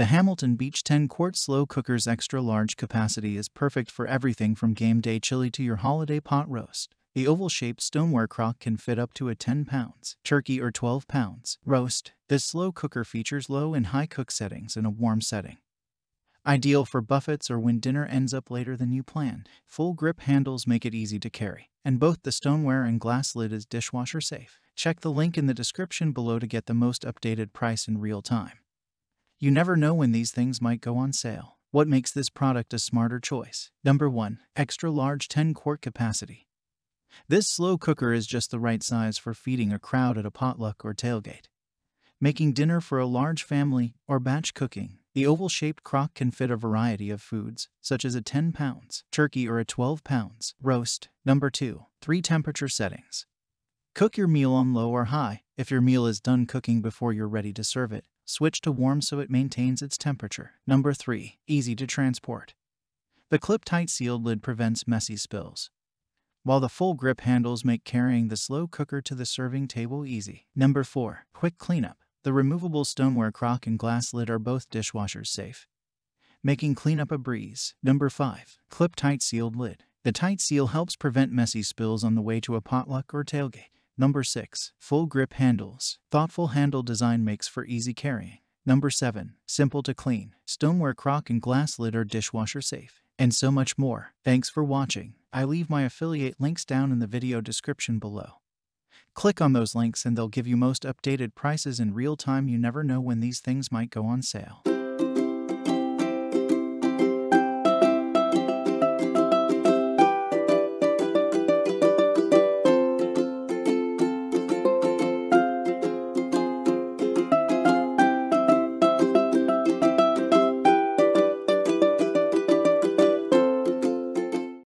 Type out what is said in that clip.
The Hamilton Beach 10-quart slow cooker's extra-large capacity is perfect for everything from game day chili to your holiday pot roast. The oval-shaped stoneware crock can fit up to a 10-pound turkey or 12-pound roast. This slow cooker features low and high cook settings and a warm setting, ideal for buffets or when dinner ends up later than you planned. Full grip handles make it easy to carry, and both the stoneware and glass lid is dishwasher safe. Check the link in the description below to get the most updated price in real time. You never know when these things might go on sale. What makes this product a smarter choice? Number 1. Extra large 10-quart capacity. This slow cooker is just the right size for feeding a crowd at a potluck or tailgate, making dinner for a large family, or batch cooking. The oval-shaped crock can fit a variety of foods, such as a 10-pound turkey or a 12-pound roast. Number 2. 3 temperature settings. Cook your meal on low or high. If your meal is done cooking before you're ready to serve it, switch to warm so it maintains its temperature. Number 3. Easy to transport. The clip-tight sealed lid prevents messy spills, while the full grip handles make carrying the slow cooker to the serving table easy. Number 4. Quick cleanup. The removable stoneware crock and glass lid are both dishwasher safe, making cleanup a breeze. Number 5. Clip-tight sealed lid. The tight seal helps prevent messy spills on the way to a potluck or tailgate. Number 6. Full grip handles. Thoughtful handle design makes for easy carrying. Number 7. Simple to clean. Stoneware crock and glass lid are dishwasher safe. And so much more. Thanks for watching. I leave my affiliate links down in the video description below. Click on those links and they'll give you most updated prices in real time. You never know when these things might go on sale.